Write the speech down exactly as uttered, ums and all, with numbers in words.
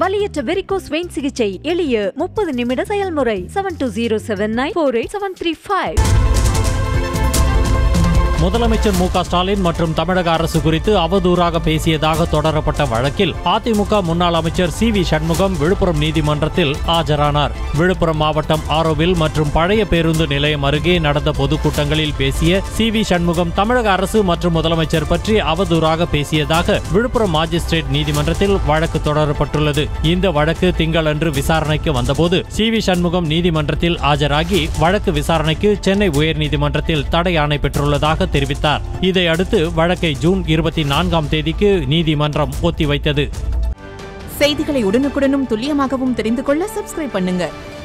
வலியற்ற varicose vein சிகிச்சை எளிய முப்பது நிமிட செயல்முறை seven two zero seven nine four eight seven three five. முதலமைச்சர் மு க ஸ்டாலின் மற்றும் தமிழக அரசு குறித்து அவதூறாக பேசியதாக தொடரப்பட்ட வழக்கில் அதிமுக முன்னாள் அமைச்சர் சி வி சண்முகம் விழுப்புரம் நீதிமன்றத்தில் ஆஜரானார். விழுப்புரம் மாவட்டம் ஆரோவில் மற்றும் பழைய பேருந்து நிலையம் அருகே நடந்த பொதுக்கூட்டங்களில் பேசிய சி வி சண்முகம் தமிழக அரசு மற்றும் முதலமைச்சர் பற்றி அவதூறாக பேசியதாக விழுப்புரம் மாஜிஸ்ட்ரேட் நீதிமன்றத்தில் வழக்கு தொடரப்பட்டுள்ளது. இந்த வழக்கு திங்களன்று விசாரணைக்கு வந்தபோது சி வி சண்முகம் நீதிமன்றத்தில் ஆஜராகி வழக்கு விசாரணைக்கு சென்னை உயர்நீதிமன்றத்தில் தடை ஆணை பெற்றுள்ளதாக தெரிவித்தார். இதையடுத்து வழக்கை ஜூன் இருபத்தி நான்காம் தேதிக்கு நீதிமன்றம் ஒத்திவைத்தது. செய்திகளை உடனுக்குடனும் துல்லியமாகவும் தெரிந்து கொள்ள சப்ஸ்கிரைப் பண்ணுங்க.